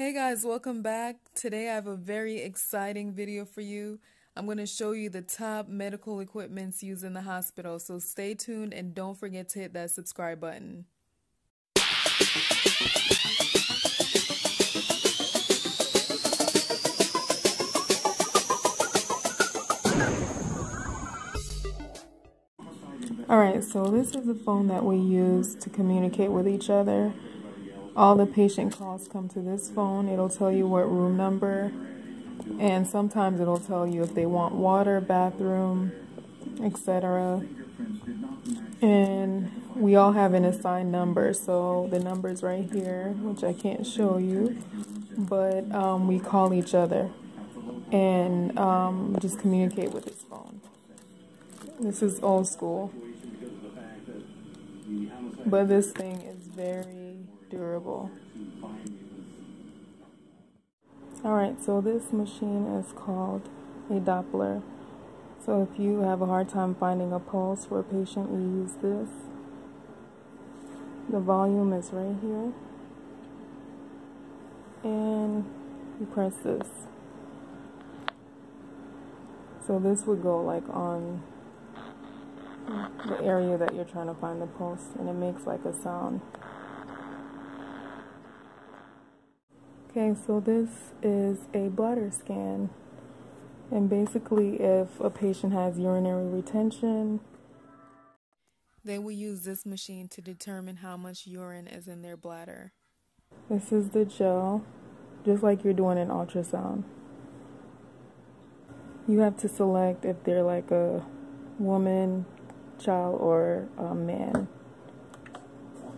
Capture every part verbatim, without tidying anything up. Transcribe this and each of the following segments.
Hey guys, welcome back. Today I have a very exciting video for you. I'm going to show you the top medical equipments used in the hospital, so stay tuned and don't forget to hit that subscribe button. Alright, so this is the phone that we use to communicate with each other. All the patient calls come to this phone. It'll tell you what room number, and sometimes it'll tell you if they want water, bathroom, et cetera. And we all have an assigned number, so the number's right here, which I can't show you, but um, we call each other and um, just communicate with this phone. This is old school, but this thing is very durable. Alright, so this machine is called a Doppler. So if you have a hard time finding a pulse for a patient, you use this. The volume is right here. And you press this. So this would go like on the area that you're trying to find the pulse, and it makes like a sound. Okay, so this is a bladder scan, and basically if a patient has urinary retention, they will use this machine to determine how much urine is in their bladder. This is the gel, just like you're doing an ultrasound. You have to select if they're like a woman, child, or a man.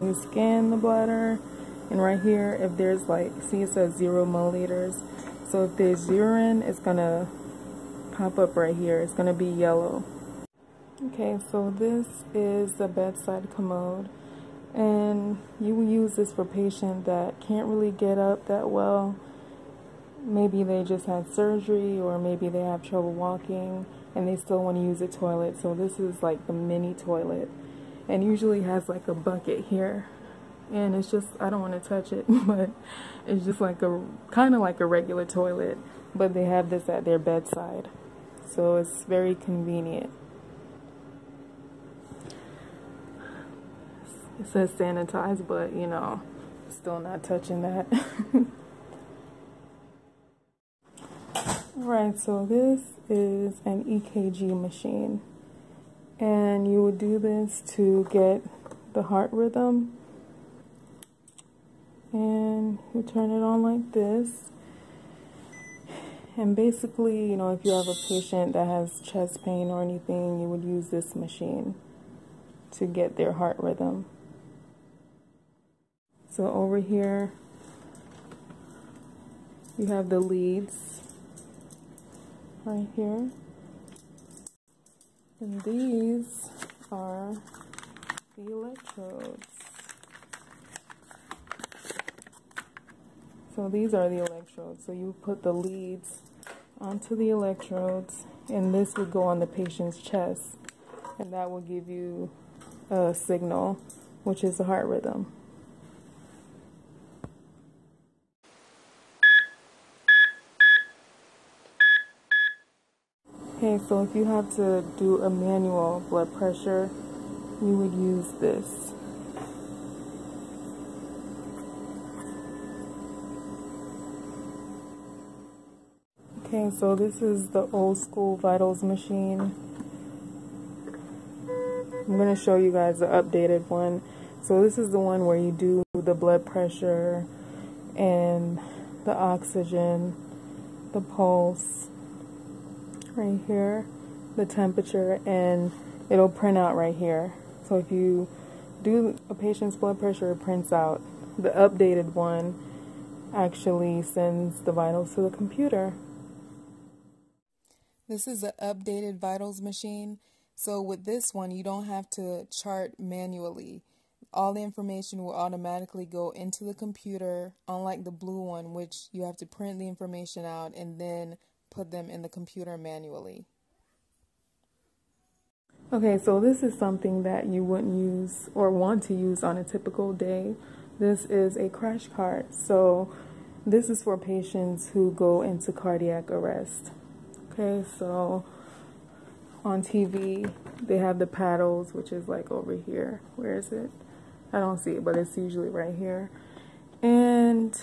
You scan the bladder. And right here, if there's like, see it says zero milliliters. So if there's urine, it's gonna pop up right here. It's gonna be yellow. Okay, so this is the bedside commode. And you will use this for patients that can't really get up that well. Maybe they just had surgery, or maybe they have trouble walking and they still wanna use a toilet. So this is like the mini toilet, and usually has like a bucket here. And it's just, I don't want to touch it, but it's just like a, kind of like a regular toilet. But they have this at their bedside, so it's very convenient. It says sanitize, but you know, still not touching that. Alright, so this is an E K G machine. And you would do this to get the heart rhythm. And you turn it on like this, and basically, you know, if you have a patient that has chest pain or anything, you would use this machine to get their heart rhythm. So over here you have the leads right here, and these are the electrodes. So these are the electrodes. So you put the leads onto the electrodes, and this would go on the patient's chest, and that will give you a signal, which is the heart rhythm. Okay, so if you have to do a manual blood pressure, you would use this. Okay, so this is the old school vitals machine. I'm going to show you guys the updated one. So this is the one where you do the blood pressure and the oxygen, the pulse, right here, the temperature, and it'll print out right here. So if you do a patient's blood pressure, it prints out. The updated one actually sends the vitals to the computer. This is the updated vitals machine. So with this one, you don't have to chart manually. All the information will automatically go into the computer, unlike the blue one, which you have to print the information out and then put them in the computer manually. Okay, so this is something that you wouldn't use or want to use on a typical day. This is a crash cart. So This is for patients who go into cardiac arrest. Okay, so on T V, they have the paddles, which is like over here. Where is it? I don't see it, but it's usually right here. And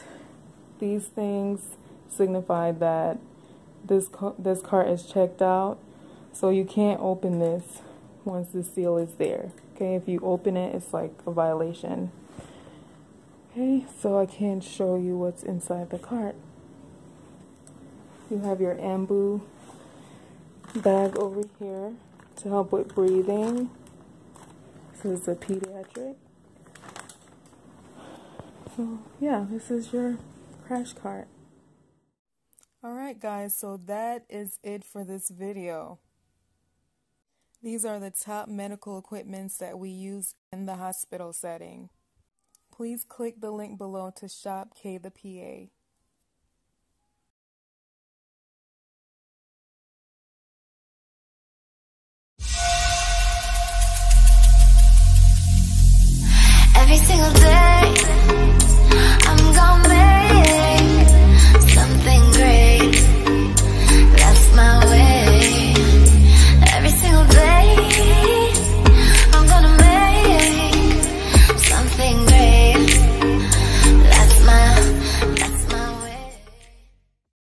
these things signify that this car, this cart is checked out. So you can't open this once the seal is there. Okay, if you open it, it's like a violation. Okay, so I can't show you what's inside the cart. You have your ambu bag over here to help with breathing. This is a pediatric. So yeah, this is your crash cart. Alright guys, so that is it for this video. These are the top medical equipments that we use in the hospital setting. Please click the link below to shop KayThePA.